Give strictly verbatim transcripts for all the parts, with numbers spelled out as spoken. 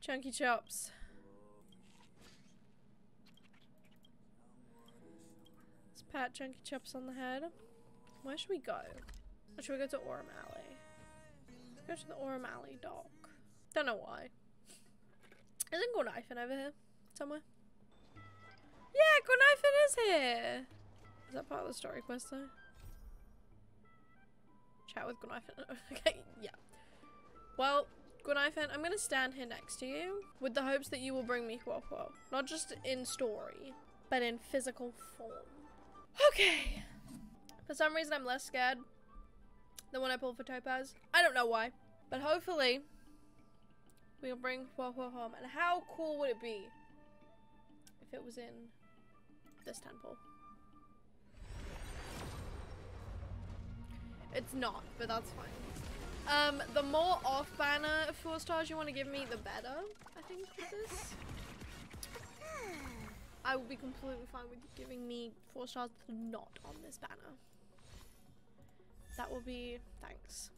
Chunky Chops. Let's pat Chunky Chops on the head. Where should we go? Or should we go to Orrim Alley? Let's go to the Orrim Alley dock. Don't know why. Isn't Guinaifen over here somewhere? Yeah, Guinaifen is here! Is that part of the story quest though? Chat with Guinaifen. Okay, yeah. Well, Guinaifen, I'm gonna stand here next to you with the hopes that you will bring me Huo Huo. Not just in story, but in physical form. Okay. For some reason, I'm less scared than when I pulled for Topaz. I don't know why, but hopefully we'll bring Huo Huo home. And how cool would it be if it was in this temple? It's not, but that's fine. Um, the more off-banner four stars you want to give me, the better, I think, with this. I will be completely fine with giving me four stars not on this banner. That will be... thanks.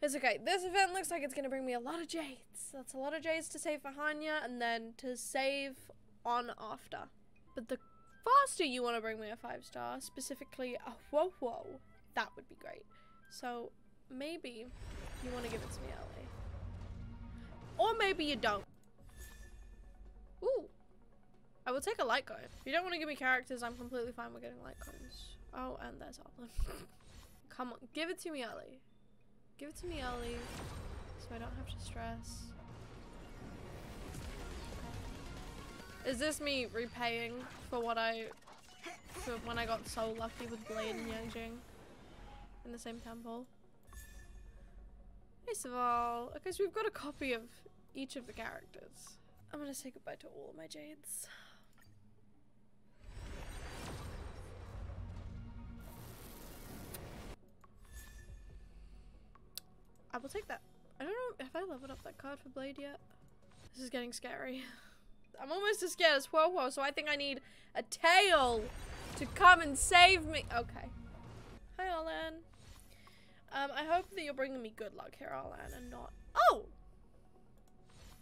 It's okay. This event looks like it's going to bring me a lot of jades. That's a lot of jades to save for Hanya and then to save on after. But the faster you want to bring me a five star, specifically a Huo Huo, that would be great. So maybe you want to give it to me early. Or maybe you don't. Ooh. I will take a light cone. If you don't want to give me characters, I'm completely fine with getting light cones. Oh, and there's Arlan. Come on, give it to me early. Give it to me early so I don't have to stress. Is this me repaying for what I... for when I got so lucky with Blade and Yang Jing in the same temple? First of all, okay, so we've got a copy of each of the characters. I'm gonna say goodbye to all of my jades. I will take that. I don't know, have I leveled up that card for Blade yet? This is getting scary. I'm almost as scared as Huo Huo, so I think I need a tail to come and save me. Okay. Hi, Arlan. Um, I hope that you're bringing me good luck here, Arlan, and not... Oh!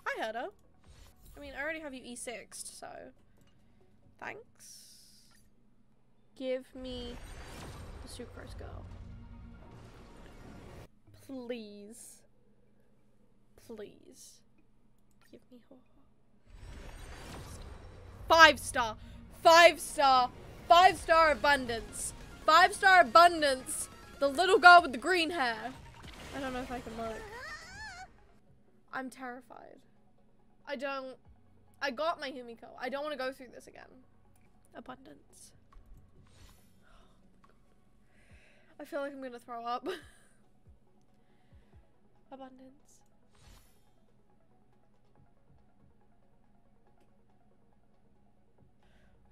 I heard her. I mean, I already have you E six'd, so... thanks. Give me the sucrose girl. Please. Please. Give me Huo Huo. Five star! Five star! Five star abundance! Five star abundance! The little girl with the green hair. I don't know if I can look. I'm terrified. I don't... I got my Himiko. I don't want to go through this again. Abundance. I feel like I'm going to throw up. Abundance.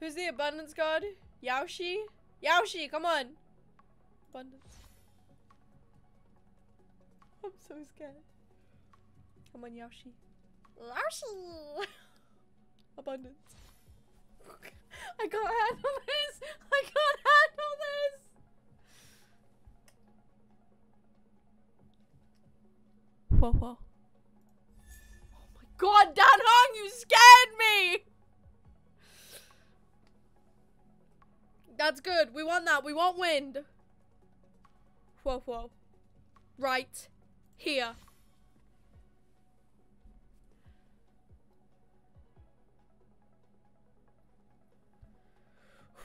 Who's the abundance god? Yaoshi? Yaoshi, come on! Abundance. I'm so scared. Come on, Yaoshi. Yaoshi! Abundance. I can't handle this! I can't handle this! Whoa, whoa. Oh my god, Dan Hong, you scared me! That's good. We want that. We want wind. Huo Huo. Right. Here.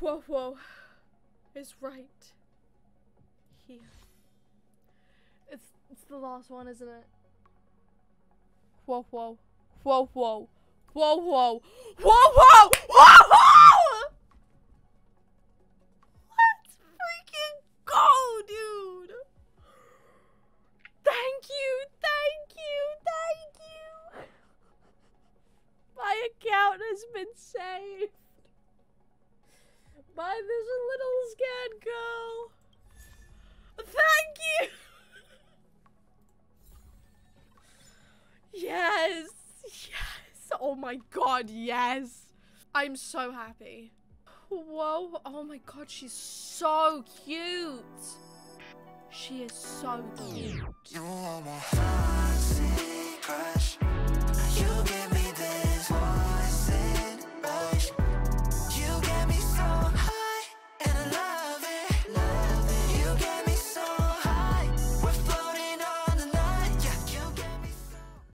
Huo Huo is right here. It's, it's the last one, isn't it? Huo Huo. Huo Huo. Huo Huo. Huo Huo! Huo Huo! Let's freaking go, dude! Thank you, thank you, thank you! My account has been saved by this little scared girl. Thank you! Yes! Yes! Oh my god, yes! I'm so happy. Whoa! Oh my god, she's so cute! She is so cute. You want my heart, see, crash.